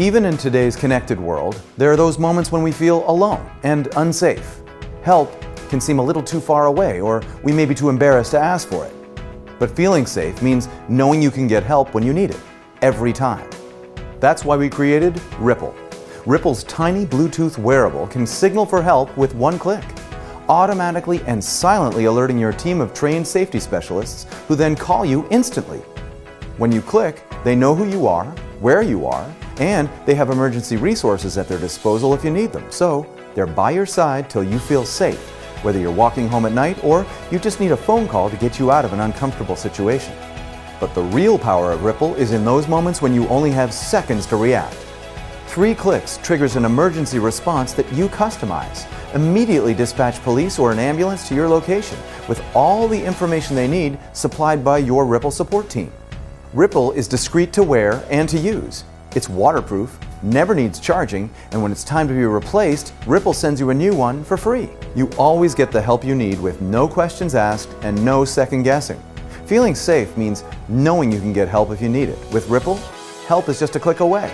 Even in today's connected world, there are those moments when we feel alone and unsafe. Help can seem a little too far away, or we may be too embarrassed to ask for it. But feeling safe means knowing you can get help when you need it, every time. That's why we created Ripple. Ripple's tiny Bluetooth wearable can signal for help with one click, automatically and silently alerting your team of trained safety specialists who then call you instantly. When you click, they know who you are, where you are, and they have emergency resources at their disposal if you need them. So they're by your side till you feel safe, whether you're walking home at night or you just need a phone call to get you out of an uncomfortable situation. But the real power of Ripple is in those moments when you only have seconds to react. 3 clicks triggers an emergency response that you customize. Immediately dispatch police or an ambulance to your location with all the information they need supplied by your Ripple support team. Ripple is discreet to wear and to use. It's waterproof, never needs charging, and when it's time to be replaced, Ripple sends you a new one for free. You always get the help you need with no questions asked and no second guessing. Feeling safe means knowing you can get help if you need it. With Ripple, help is just a click away.